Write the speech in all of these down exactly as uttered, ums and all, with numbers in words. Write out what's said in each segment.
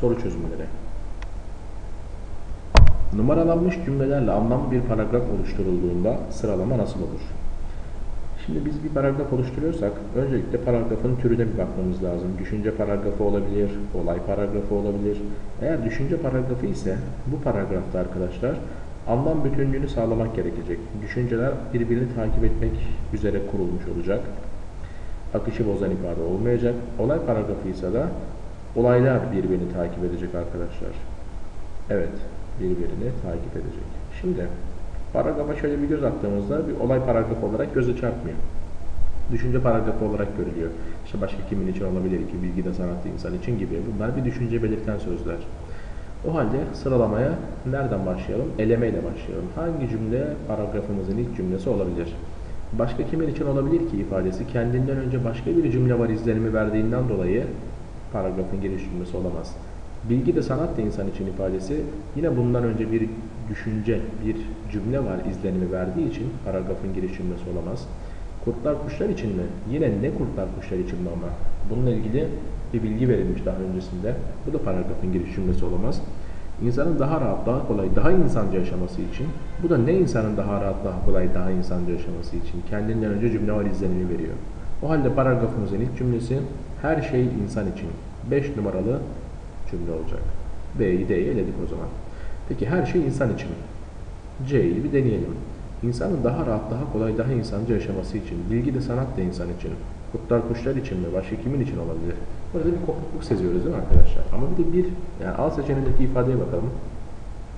Soru çözümleri. Numaralanmış cümlelerle anlamlı bir paragraf oluşturulduğunda sıralama nasıl olur? Şimdi biz bir paragraf oluşturuyorsak öncelikle paragrafın türüne bir bakmamız lazım. Düşünce paragrafı olabilir, olay paragrafı olabilir. Eğer düşünce paragrafı ise bu paragrafta arkadaşlar anlam bütünlüğünü sağlamak gerekecek. Düşünceler birbirini takip etmek üzere kurulmuş olacak. Akışı bozan ifade olmayacak. Olay paragrafı ise de olaylar birbirini takip edecek arkadaşlar. Evet, birbirini takip edecek. Şimdi paragrafa şöyle bir göz attığımızda bir olay paragrafı olarak göze çarpmıyor. Düşünce paragrafı olarak görülüyor. İşte başka kimin için olabilir ki, bilgi de sanatlı insan için gibi. Bunlar bir düşünce belirten sözler. O halde sıralamaya nereden başlayalım? Elemeyle başlayalım. Hangi cümle paragrafımızın ilk cümlesi olabilir? Başka kimin için olabilir ki ifadesi kendinden önce başka bir cümle var izlenimi verdiğinden dolayı paragrafın giriş cümlesi olamaz. Bilgi de sanat da insan için ifadesi yine bundan önce bir düşünce, bir cümle var izlenimi verdiği için paragrafın giriş cümlesi olamaz. Kurtlar kuşlar için mi? Yine ne kurtlar kuşlar için mi ama? Bununla ilgili bir bilgi verilmiş daha öncesinde. Bu da paragrafın giriş cümlesi olamaz. İnsanın daha rahat, daha kolay, daha insanca yaşaması için. Bu da ne insanın daha rahat, daha kolay, daha insanca yaşaması için? Kendinden önce cümle var izlenimi veriyor. O halde paragrafımızın ilk cümlesi her şey insan için beş numaralı cümle olacak. B'yi D'yi eledik o zaman. Peki her şey insan için. C'yi bir deneyelim. İnsanın daha rahat, daha kolay, daha insanca yaşaması için. Bilgi de sanat da insan için. Kurtlar kuşlar için mi? Başka kimin için olabilir? Burada bir kopukluk seziyoruz değil mi arkadaşlar? Ama bir de bir yani alt seçeneğindeki ifadeye bakalım.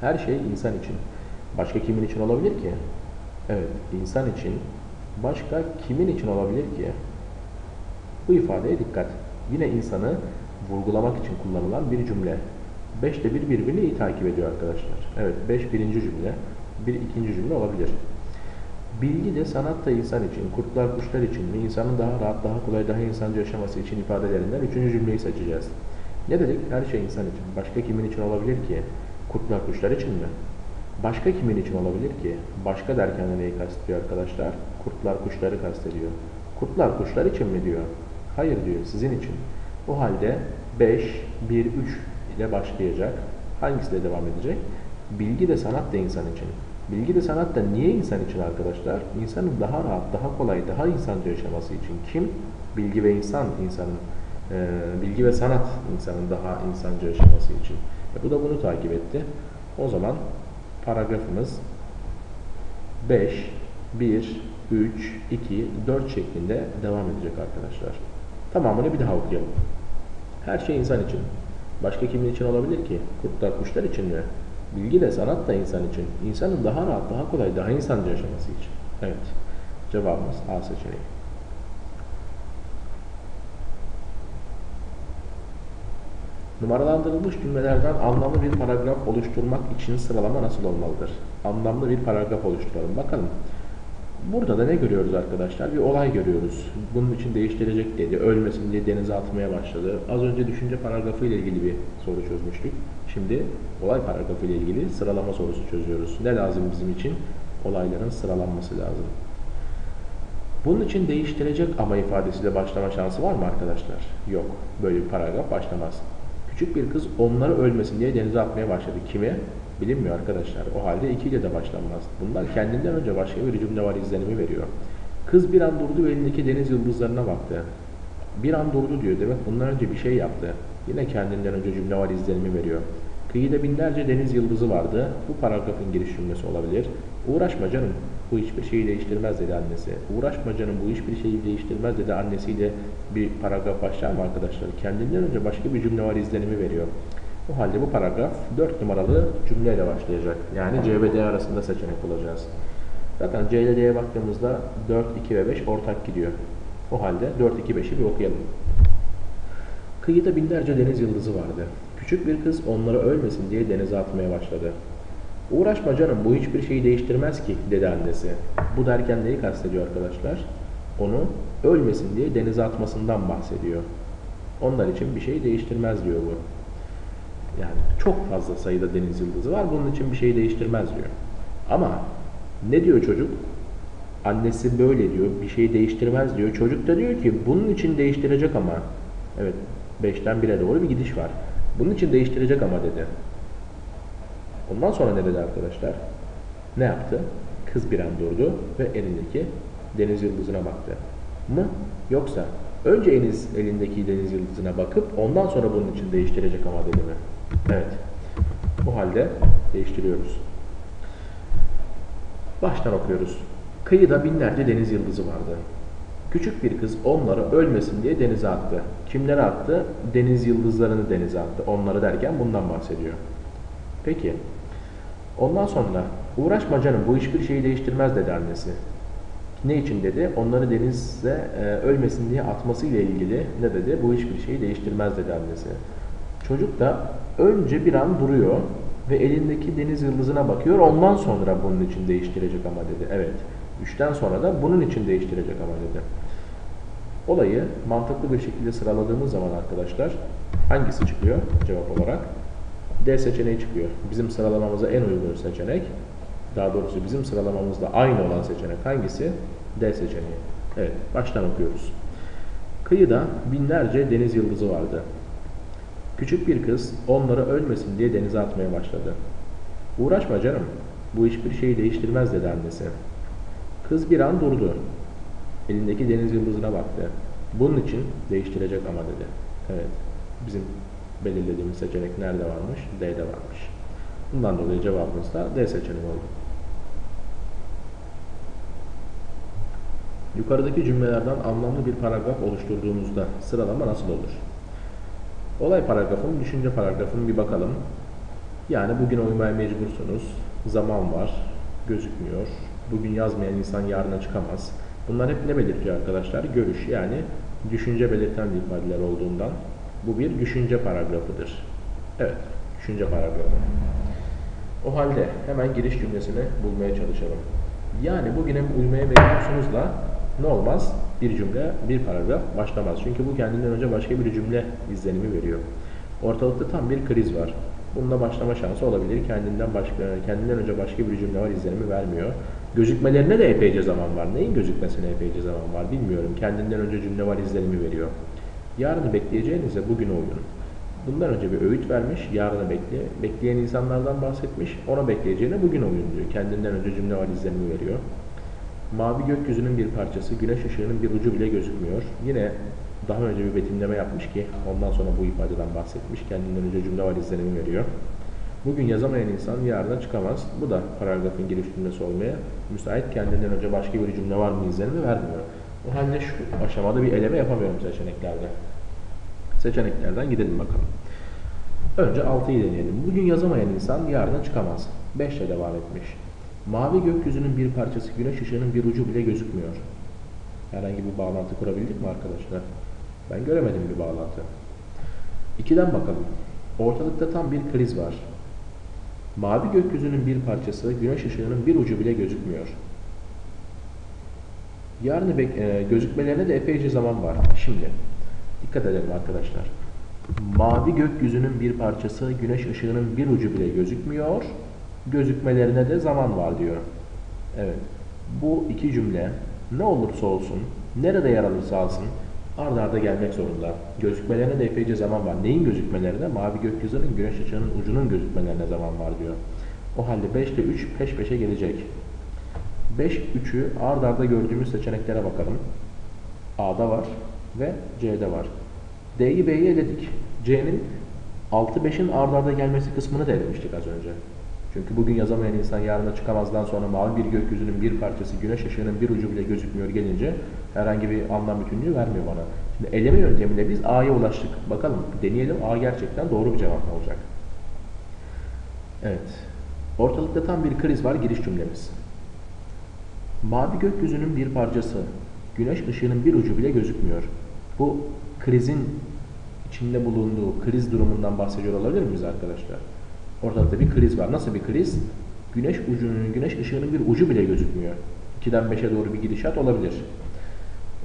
Her şey insan için. Başka kimin için olabilir ki? Evet, insan için. Başka kimin için olabilir ki? Bu ifadeye dikkat. Yine insanı vurgulamak için kullanılan bir cümle. beşte bir birbirini iyi takip ediyor arkadaşlar. Evet, beş birinci cümle, bir ikinci cümle olabilir. Bilgi de sanat da insan için, kurtlar kuşlar için mi, insanın daha rahat, daha kolay, daha insanca yaşaması için ifadelerinden üçüncü cümleyi seçeceğiz. Ne dedik? Her şey insan için. Başka kimin için olabilir ki? Kurtlar kuşlar için mi? Başka kimin için olabilir ki? Başka derken de neyi kastediyor arkadaşlar? Kurtlar kuşları kastediyor. Kurtlar kuşlar için mi diyor? Hayır diyor, sizin için. O halde beş, bir, üç ile başlayacak. Hangisiyle devam edecek? Bilgi de sanat da insan için. Bilgi de sanat da niye insan için arkadaşlar? İnsanın daha rahat, daha kolay, daha insanca yaşaması için. Kim? Bilgi ve insan insanın, e, bilgi ve sanat insanın daha insanca yaşaması için. E, bu da bunu takip etti. O zaman paragrafımız beş, bir, üç, iki, dört şeklinde devam edecek arkadaşlar. Tamamını bir daha okuyalım. Her şey insan için. Başka kimin için olabilir ki? Kurtlar kuşlar için mi? Bilgi de sanat da insan için. İnsanın daha rahat, daha kolay, daha insanca yaşaması için. Evet. Cevabımız A seçeneği. Numaralandırılmış cümlelerden anlamlı bir paragraf oluşturmak için sıralama nasıl olmalıdır? Anlamlı bir paragraf oluşturalım. Bakalım. Burada da ne görüyoruz arkadaşlar? Bir olay görüyoruz. Bunun için değiştirecek dedi. Ölmesin diye denize atmaya başladı. Az önce düşünce paragrafı ile ilgili bir soru çözmüştük. Şimdi olay paragrafı ile ilgili sıralama sorusu çözüyoruz. Ne lazım bizim için? Olayların sıralanması lazım. Bunun için değiştirecek ama ifadesiyle başlama şansı var mı arkadaşlar? Yok. Böyle bir paragraf başlamaz. Küçük bir kız onları ölmesin diye denize atmaya başladı. Kime? Bilinmiyor arkadaşlar. O halde iki ile de başlanmaz. Bunlar kendinden önce başka bir cümle var izlenimi veriyor. Kız bir an durdu ve elindeki deniz yıldızlarına baktı. Bir an durdu diyor. Demek bundan önce bir şey yaptı. Yine kendinden önce cümle var izlenimi veriyor. Kıyıda binlerce deniz yıldızı vardı. Bu paragrafın giriş cümlesi olabilir. Uğraşma canım. Bu hiçbir şeyi değiştirmez dedi annesi. Uğraşma canım. Bu hiçbir şeyi değiştirmez dedi annesiyle bir paragraf başlar mı arkadaşlar? Kendinden önce başka bir cümle var izlenimi veriyor. O halde bu paragraf dört numaralı cümleyle başlayacak. Yani C ve D arasında seçenek bulacağız. Zaten C ile D'ye baktığımızda dört, iki ve beş ortak gidiyor. O halde dört, iki, beşi bir okuyalım. Kıyıda binlerce deniz yıldızı vardı. Küçük bir kız onları ölmesin diye denize atmaya başladı. Uğraşma canım, bu hiçbir şeyi değiştirmez ki dedi annesi. Bu derken neyi kastediyor arkadaşlar? Onu ölmesin diye denize atmasından bahsediyor. Onlar için bir şey değiştirmez diyor bu. Yani çok fazla sayıda deniz yıldızı var. Bunun için bir şey değiştirmez diyor. Ama ne diyor çocuk? Annesi böyle diyor. Bir şey değiştirmez diyor. Çocuk da diyor ki bunun için değiştirecek ama. Evet, beşten bire doğru bir gidiş var. Bunun için değiştirecek ama dedi. Ondan sonra ne dedi arkadaşlar? Ne yaptı? Kız bir an durdu ve elindeki deniz yıldızına baktı mı? Yoksa önce eliniz, elindeki deniz yıldızına bakıp ondan sonra bunun için değiştirecek ama dedi mi? Evet. Bu halde değiştiriyoruz. Baştan okuyoruz. Kıyıda binlerce deniz yıldızı vardı. Küçük bir kız onları ölmesin diye denize attı. Kimlere attı? Deniz yıldızlarını denize attı. Onları derken bundan bahsediyor. Peki. Ondan sonra uğraşma canım, bu hiçbir şeyi değiştirmez dedi annesi. Ne için dedi? Onları denize e, ölmesin diye atması ile ilgili ne dedi? Bu hiçbir şeyi değiştirmez dedi annesi. Çocuk da önce bir an duruyor ve elindeki deniz yıldızına bakıyor. Ondan sonra bunun için değiştirecek ama dedi. Evet. Üçten sonra da bunun için değiştirecek ama dedi. Olayı mantıklı bir şekilde sıraladığımız zaman arkadaşlar hangisi çıkıyor cevap olarak? D seçeneği çıkıyor. Bizim sıralamamıza en uygun seçenek, daha doğrusu bizim sıralamamızda aynı olan seçenek hangisi? D seçeneği. Evet, baştan okuyoruz. Kıyıda binlerce deniz yıldızı vardı. Küçük bir kız onları ölmesin diye denize atmaya başladı. Uğraşma canım, bu hiçbir şeyi değiştirmez dedi annesi. Kız bir an durdu. Elindeki deniz yıldızına baktı. Bunun için değiştirecek ama dedi. Evet, bizim belirlediğimiz seçenek nerede varmış? D'de varmış. Bundan dolayı cevabımız da D seçeneği oldu. Yukarıdaki cümlelerden anlamlı bir paragraf oluşturduğumuzda sıralama nasıl olur? Olay paragrafım, düşünce paragrafım bir bakalım. Yani bugün okumaya mecbursunuz. Zaman var. Gözükmüyor. Bugün yazmayan insan yarına çıkamaz. Bunlar hep ne belirtiyor arkadaşlar? Görüş, yani düşünce belirten ifadeler olduğundan bu bir düşünce paragrafıdır. Evet, düşünce paragrafı. O halde hemen giriş cümlesini bulmaya çalışalım. Yani bugün hem uymaya mecbursunuzla ne olmaz? Bir cümle, bir paragraf başlamaz. Çünkü bu kendinden önce başka bir cümle izlenimi veriyor. Ortalıkta tam bir kriz var. Bununla başlama şansı olabilir. Kendinden başka, kendinden önce başka bir cümle var izlenimi vermiyor. Gözükmelerine de epeyce zaman var. Neyin gözükmesine epeyce zaman var bilmiyorum. Kendinden önce cümle var izlenimi veriyor. Yarını bekleyeceğinize bugün oynayın. Bundan önce bir öğüt vermiş, yarını bekle, bekleyen insanlardan bahsetmiş, ona bekleyeceğine bugün oynayın diyor. Kendinden önce cümle var izlenimi veriyor. Mavi gökyüzünün bir parçası, güneş ışığının bir ucu bile gözükmüyor. Yine daha önce bir betimleme yapmış ki ondan sonra bu ifadeden bahsetmiş. Kendinden önce cümle var izlenimi veriyor. Bugün yazamayan insan yarına çıkamaz. Bu da paragrafın giriş cümlesi olmaya müsait. Kendinden önce başka bir cümle var mı izlenimi vermiyor. O halde şu aşamada bir eleme yapamıyorum seçeneklerde. Seçeneklerden gidelim bakalım. Önce altıyı deneyelim. Bugün yazamayan insan yarına çıkamaz. beş ile devam etmiş. Mavi gökyüzünün bir parçası, güneş ışığının bir ucu bile gözükmüyor. Herhangi bir bağlantı kurabildik mi arkadaşlar? Ben göremedim bir bağlantı. ikiden bakalım. Ortalıkta tam bir kriz var. Mavi gökyüzünün bir parçası, güneş ışığının bir ucu bile gözükmüyor. Yarını e gözükmelerine de epeyce zaman var. Şimdi dikkat edelim arkadaşlar. Mavi gökyüzünün bir parçası, güneş ışığının bir ucu bile gözükmüyor. Gözükmelerine de zaman var diyor. Evet. Bu iki cümle ne olursa olsun, nerede yer alırsa alsın ard arda gelmek zorunda. Gözükmelerine de epeyce zaman var. Neyin gözükmelerine? Mavi gökyüzünün, güneş ışığının ucunun gözükmelerine zaman var diyor. O halde beş ile üç peş peşe gelecek. beş, üçü ard arda gördüğümüz seçeneklere bakalım. A'da var ve C'de var. D'yi B'yi eledik. C'nin altı beşin ard arda gelmesi kısmını da elemiştik az önce. Çünkü bugün yazamayan insan yarına çıkamazdan sonra mavi bir gökyüzünün bir parçası, güneş ışığının bir ucu bile gözükmüyor gelince herhangi bir anlam bütünlüğü vermiyor bana. Şimdi eleme yöntemiyle biz A'ya ulaştık. Bakalım deneyelim, A gerçekten doğru bir cevap mı olacak? Evet. Ortalıkta tam bir kriz var giriş cümlemiz. Mavi gökyüzünün bir parçası, güneş ışığının bir ucu bile gözükmüyor. Bu krizin içinde bulunduğu kriz durumundan bahsediyor olabilir miyiz arkadaşlar? Ortada bir kriz var. Nasıl bir kriz? Güneş ucunun, güneş ışığının bir ucu bile gözükmüyor. ikiden beşe doğru bir gidişat olabilir.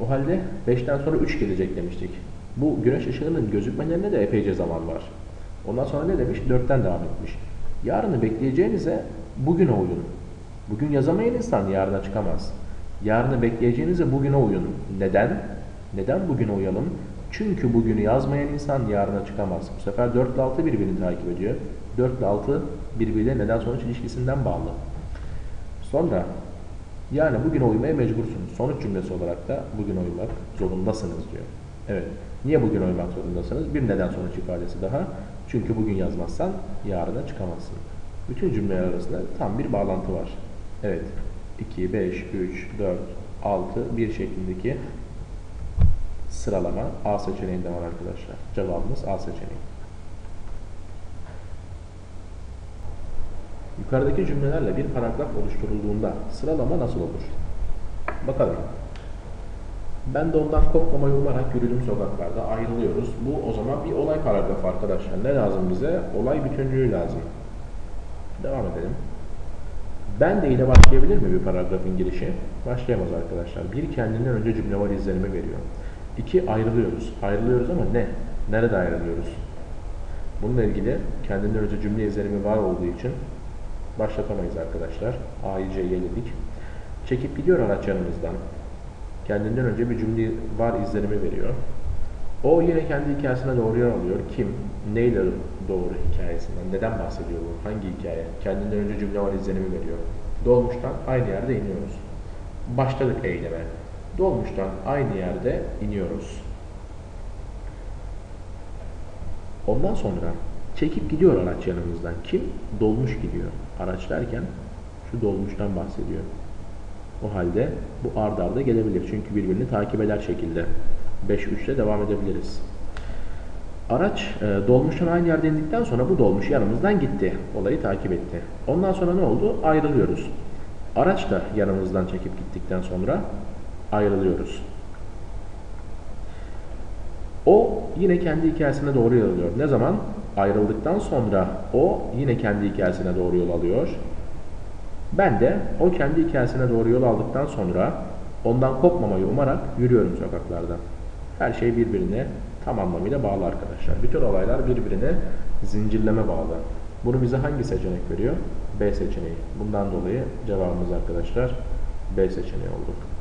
O halde beşten sonra üç gelecek demiştik. Bu güneş ışığının gözükmelerine de epeyce zaman var. Ondan sonra ne demiş? dörtten devam etmiş. Yarını bekleyeceğinize bugün oyun. Bugün yazamayan insan yarına çıkamaz. Yarını bekleyeceğinize bugün oyun. Neden? Neden bugün oyalım? Çünkü bugünü yazmayan insan yarına çıkamaz. Bu sefer dört ile altı birbirini takip ediyor. dört ile altı birbiriyle neden sonuç ilişkisinden bağlı. Sonra yani bugüne uymaya mecbursunuz. Sonuç cümlesi olarak da bugüne uymak zorundasınız diyor. Evet. Niye bugüne uymak zorundasınız? Bir neden sonuç ifadesi daha. Çünkü bugün yazmazsan yarına çıkamazsın. Bütün cümleler arasında tam bir bağlantı var. Evet. iki, beş, üç, dört, altı, bir şeklindeki sıralama A seçeneğinde var arkadaşlar. Cevabımız A seçeneği. Yukarıdaki cümlelerle bir paragraf oluşturulduğunda sıralama nasıl olur? Bakalım. Ben de ondan kopmamayı umarak yürüdüm sokaklarda, ayrılıyoruz. Bu o zaman bir olay paragrafı arkadaşlar. Ne lazım bize? Olay bütüncülüğü lazım. Devam edelim. Ben de ile başlayabilir mi bir paragrafın girişi? Başlayamaz arkadaşlar. Bir, kendinden önce cümle var izlenimi veriyor. İki, ayrılıyoruz. Ayrılıyoruz ama ne? Nerede ayrılıyoruz? Bununla ilgili kendinden önce cümle izlenimi var olduğu için başlatamayız arkadaşlar. A'yı C'ye eledik. Çekip gidiyor araç yanımızdan. Kendinden önce bir cümle var izlenimi veriyor. O yine kendi hikayesine doğru yer alıyor. Kim? Neyle doğru hikayesinden? Neden bahsediyor bu? Hangi hikaye? Kendinden önce cümle var izlenimi veriyor. Dolmuştan aynı yerde iniyoruz. Başladık eyleme. Dolmuştan aynı yerde iniyoruz. Ondan sonra çekip gidiyor araç yanımızdan. Kim? Dolmuş gidiyor. Araç derken şu dolmuştan bahsediyor. O halde bu arda arda gelebilir. Çünkü birbirini takip eder şekilde. beş üç ile devam edebiliriz. Araç e, dolmuştan aynı yerde indikten sonra bu dolmuş yanımızdan gitti. Olayı takip etti. Ondan sonra ne oldu? Ayrılıyoruz. Araç da yanımızdan çekip gittikten sonra ayrılıyoruz. O yine kendi hikayesine doğru yol alıyor. Ne zaman? Ayrıldıktan sonra o yine kendi hikayesine doğru yol alıyor. Ben de o kendi hikayesine doğru yol aldıktan sonra ondan kopmamayı umarak yürüyorum sokaklarda. Her şey birbirine tam anlamıyla bağlı arkadaşlar. Bütün olaylar birbirine zincirleme bağlı. Bunu bize hangi seçenek veriyor? B seçeneği. Bundan dolayı cevabımız arkadaşlar B seçeneği oldu.